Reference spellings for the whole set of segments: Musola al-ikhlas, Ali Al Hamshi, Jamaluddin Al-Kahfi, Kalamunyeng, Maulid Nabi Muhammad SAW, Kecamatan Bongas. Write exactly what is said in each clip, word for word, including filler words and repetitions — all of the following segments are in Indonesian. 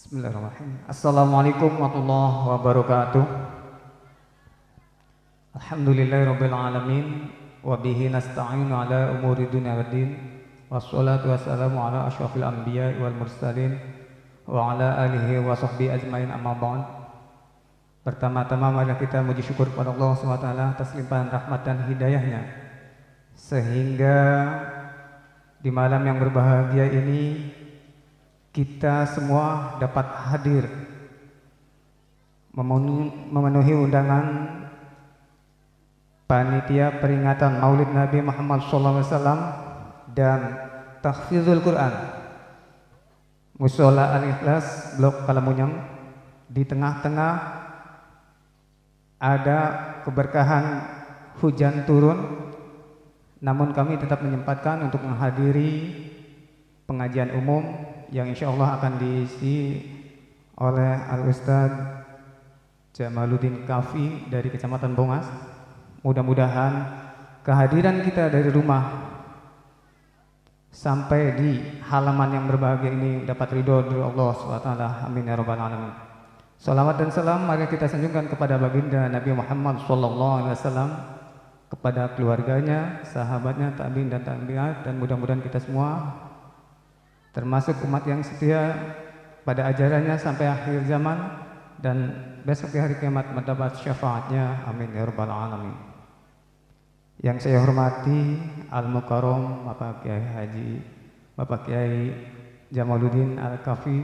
Bismillahirrahmanirrahim. Assalamualaikum warahmatullahi wabarakatuh. Alhamdulillahirabbil alamin wa bihi nasta'inu ala umuri dunya waddin. Wassalatu wassalamu ala asyrafil anbiya'i wal mursalin wa ala alihi wa sahbihi ajmain amma ba'd. Pertama-tama mari kita puji syukur kepada Allah Subhanahu wa taala atas limpahan rahmat dan hidayahnya sehingga di malam yang berbahagia ini kita semua dapat hadir memenuhi undangan panitia peringatan Maulid Nabi Muhammad shallallahu alaihi wasallam dan tahfizul Quran Musola al-Ikhlas blok Kalamunyeng. Di tengah-tengah ada keberkahan hujan turun, namun kami tetap menyempatkan untuk menghadiri pengajian umum yang insya Allah akan diisi oleh Al-Ustaz Jamaluddin Kahfi dari Kecamatan Bongas. Mudah-mudahan kehadiran kita dari rumah sampai di halaman yang berbahagia ini dapat ridho dari Allah subhanahu wa taala. Amin ya rabbal alamin. Salawat dan salam mari kita sanjungkan kepada baginda Nabi Muhammad shallallahu alaihi wasallam, kepada keluarganya, sahabatnya, tabiin dan tabiat, dan mudah-mudahan kita semua termasuk umat yang setia pada ajarannya sampai akhir zaman dan besok di hari kiamat mendapat syafaatnya. Amin ya rabbal alamin. Yang saya hormati Al-Mukarram Bapak Kiai Haji Bapak Kiai Jamaluddin Al-Kahfi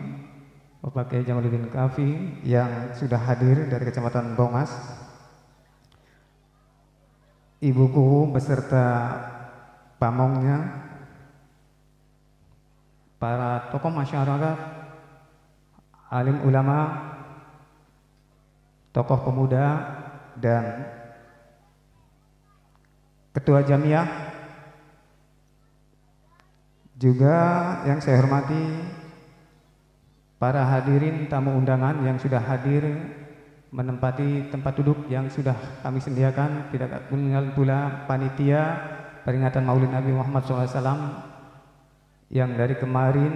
Bapak Kiai Jamaluddin Kahfi yang sudah hadir dari Kecamatan Bongas, ibuku beserta pamongnya, para tokoh masyarakat, alim ulama, tokoh pemuda, dan ketua jamiah. Juga yang saya hormati para hadirin tamu undangan yang sudah hadir menempati tempat duduk yang sudah kami sediakan, tidak meninggal pula panitia peringatan Maulid Nabi Muhammad shallallahu alaihi wasallam yang dari kemarin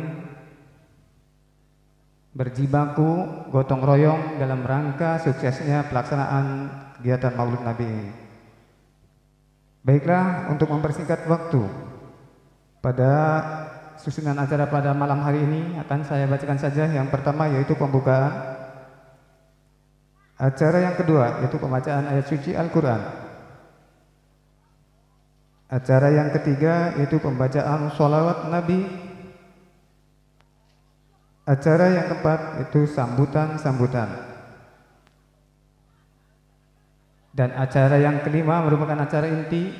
berjibaku gotong royong dalam rangka suksesnya pelaksanaan kegiatan Maulid Nabi ini. Baiklah, untuk mempersingkat waktu pada susunan acara pada malam hari ini akan saya bacakan saja yang pertama yaitu pembukaan acara, yang kedua yaitu pembacaan ayat suci Al-Quran. Acara yang ketiga yaitu pembacaan sholawat Nabi. Acara yang keempat yaitu sambutan-sambutan. Dan acara yang kelima merupakan acara inti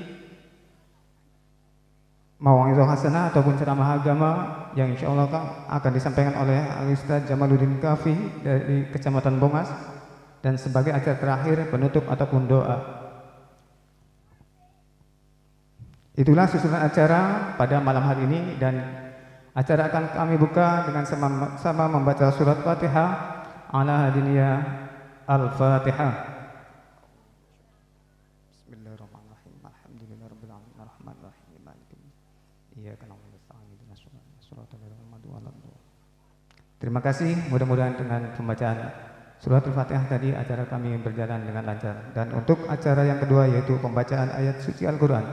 mau'izah hasanah ataupun ceramah agama yang insya Allah akan disampaikan oleh Al-Ustaz Jamaluddin Kahfi dari Kecamatan Bongas. Dan sebagai acara terakhir penutup ataupun doa. Itulah susunan acara pada malam hari ini, dan acara akan kami buka dengan sama-sama membaca surat Fatihah ala hadiniya. Al-Fatihah. Bismillahirrahmanirrahim. Alhamdulillahirabbil alamin arrahmanir rahim maliki iyyaka na'budu wa iyyaka nasta'in ihdinas siratal mustaqim. Terima kasih. Mudah-mudahan dengan pembacaan surat Al-Fatihah tadi acara kami berjalan dengan lancar. Dan untuk acara yang kedua yaitu pembacaan ayat suci Al-Qur'an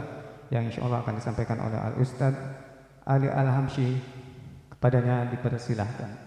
yang insya Allah akan disampaikan oleh Al-Ustadz Ali Al Hamshi, kepadanya dipersilahkan.